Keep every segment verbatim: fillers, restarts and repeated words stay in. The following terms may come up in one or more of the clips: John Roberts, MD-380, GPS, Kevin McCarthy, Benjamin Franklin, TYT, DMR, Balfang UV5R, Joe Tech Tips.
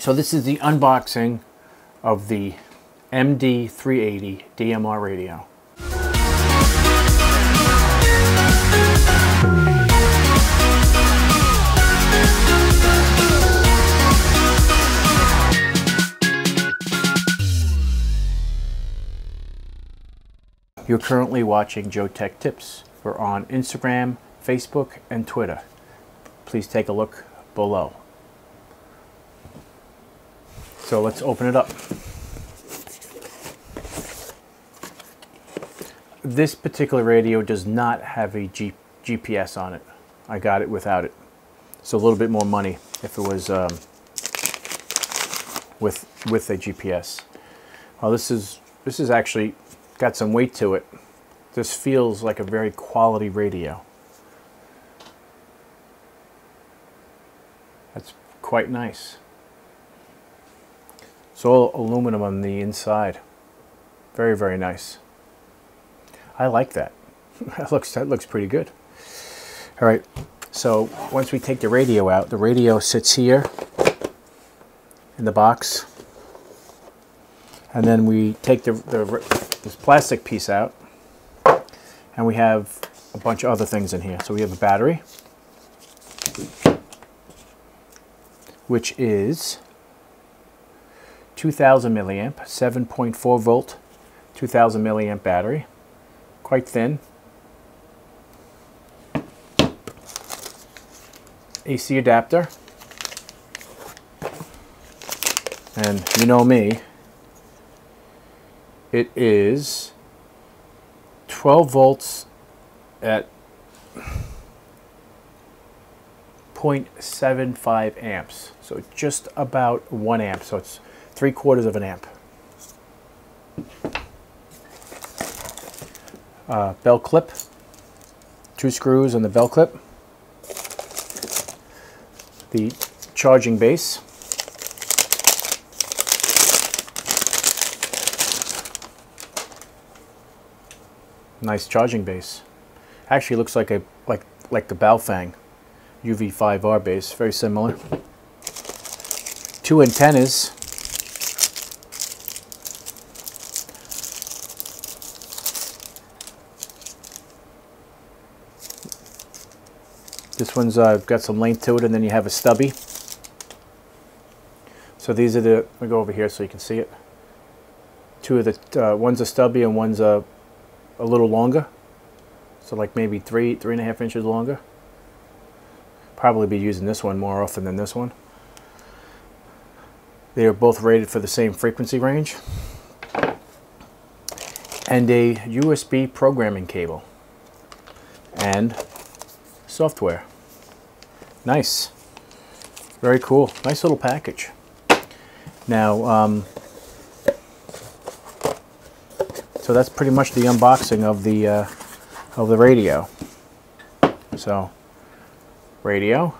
So this is the unboxing of the M D three eighty D M R radio. You're currently watching Joe Tech Tips. We're on Instagram, Facebook, and Twitter. Please take a look below. So let's open it up. This particular radio does not have a G P S on it. I got it without it. So a little bit more money if it was um, with with a G P S. Oh, this is this is actually got some weight to it. This feels like a very quality radio. That's quite nice. It's all aluminum on the inside. Very, very nice. I like that. That looks, that looks pretty good. All right, so once we take the radio out, the radio sits here in the box. And then we take the, the this plastic piece out, and we have a bunch of other things in here. So we have a battery, which is two thousand milliamp, seven point four volt, two thousand milliamp battery, quite thin. A C adapter, and you know me, it is twelve volts at zero point seven five amps. So just about one amp. So it's three quarters of an amp. Uh, bell clip, two screws on the bell clip. The charging base. Nice charging base. Actually looks like a like like the Balfang U V five R base, very similar. Two antennas. This one's uh, got some length to it, and then you have a stubby. So these are the, we go over here so you can see it. Two of the uh, one's a stubby and one's a a little longer, so like maybe three, three and a half inches longer. Probably be using this one more often than this one. They are both rated for the same frequency range. And a U S B programming cable. And software. Nice. Very cool. Nice little package. Now, um, so that's pretty much the unboxing of the uh, of the radio. So, radio,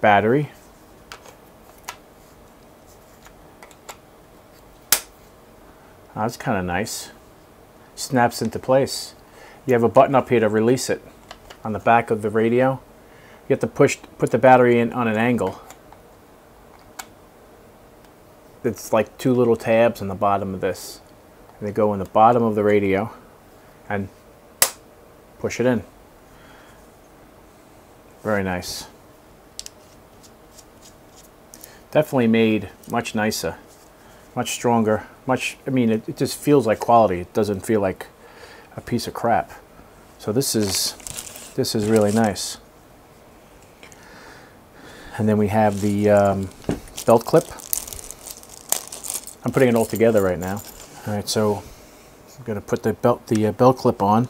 battery, oh, that's kind of nice. Snaps into place. You have a button up here to release it on the back of the radio. You have to push put the battery in on an angle. It's like two little tabs on the bottom of this. And they go in the bottom of the radio and push it in. Very nice. Definitely made much nicer, much stronger, much, I mean, it, it just feels like quality. It doesn't feel like a piece of crap. So this is, this is really nice. And then we have the um, belt clip. I'm putting it all together right now. All right, so I'm going to put the belt, the uh, belt clip on.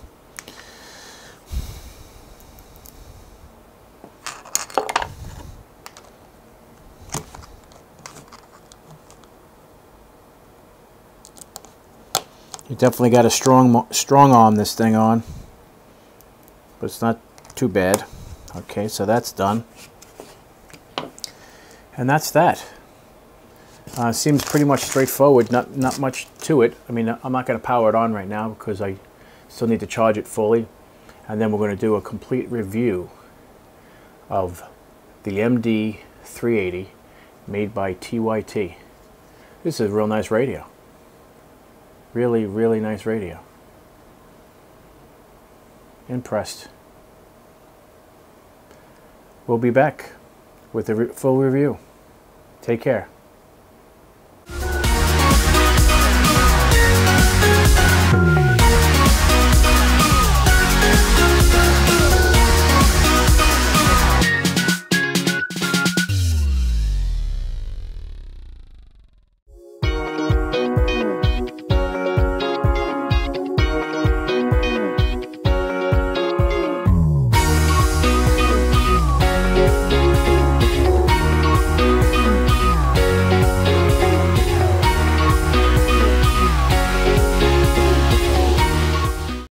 You definitely got a strong, strong arm this thing on, but it's not too bad. Okay, so that's done, and that's that. Uh, seems pretty much straightforward, not not much to it. I mean, I'm not going to power it on right now because I still need to charge it fully. And then we're going to do a complete review of the M D three eighty made by T Y T. This is a real nice radio. Really, really nice radio. Impressed. We'll be back with a full review. Take care.